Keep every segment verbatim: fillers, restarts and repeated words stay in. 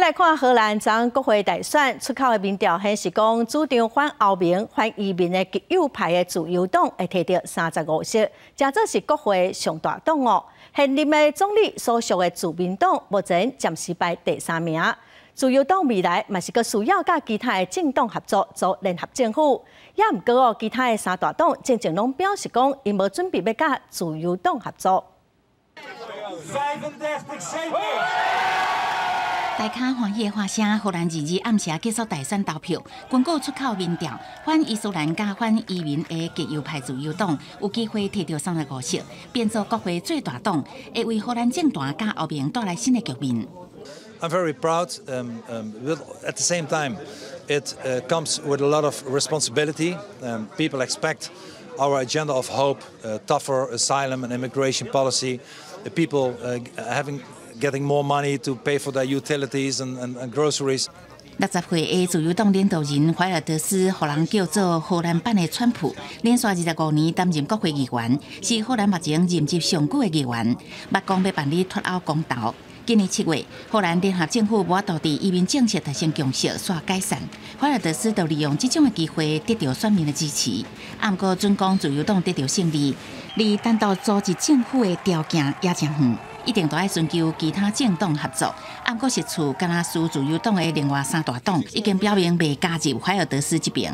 再来看荷兰昨国会大选出口的民调显示，讲主张反欧盟、反移民的极右派的自由党会摕到三十五席，正正是国会上大党哦。现任的总理所属的自民党目前暂时排第三名。 自由党未来嘛是阁需要甲其他的政党合作做联合政府，也毋过哦，其他的三大党正正拢表示讲，因无准备要甲自由党合作。大家欢喜的话声，荷兰二日暗时结束大选投票，根据出口民调，反伊斯兰甲反移民的极右派自由党有机会摕到三十五席，变作国会最大党，会为荷兰政坛甲欧盟带来新的局面。 I'm very proud. Um, um, at the same time, it uh, comes with a lot of responsibility. Um, people expect our agenda of hope, uh, tougher asylum and immigration policy, the people uh, having, getting more money to pay for their utilities and, and, and groceries. 六十岁的自由党领导人怀尔德斯，荷兰叫做荷兰版的川普，连续二十五年担任国会议员，是荷兰目前任职上久的议员，目讲要办理脱欧公投。 今年七月，荷兰联合政府无导致移民政策达成共识，煞解散。怀尔德斯就利用这种的机会得到选民的支持。啊，毋过准讲自由党得到胜利，离单独组织政府的条件也真远，一定都要寻求其他政党合作。啊，毋过实处敢若输自由党的另外三大党已经表明未加入怀尔德斯这边。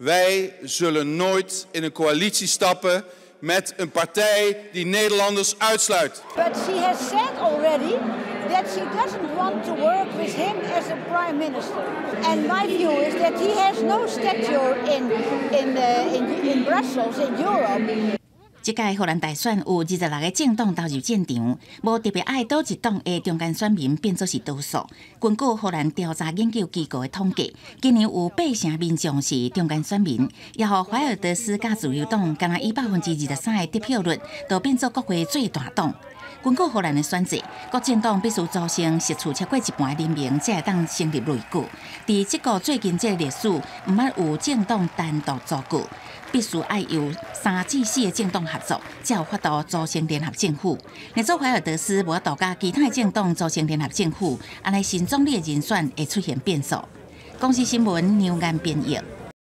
Wij zullen nooit in een coalitie stappen. Met een partij die Nederlanders uitsluit. But she has said already that she doesn't want to work with him as a prime minister. And my view is that he has no stature in in uh, in, in Brussels, in Europe. 即届荷兰大选有二十六个政党投入战场，无特别爱倒一党的中间选民变作是多数。根据荷兰调查研究机构的统计，今年有八成民众是中间选民，也互怀尔德斯甲自由党，敢若以百分之二十三的得票率，都变作国会最大党。 根据荷兰的选制，各政党必须组成实处超过一半人民，才会当成立内阁。伫即个最近即个历史，毋捌有政党单独组阁，必须爱有三至四个政党合作，才有法度组成联合政府。若做怀尔德斯无法度甲其他政党组成联合政府，安尼新总理的人选会出现变数。公司新闻，牛眼编译。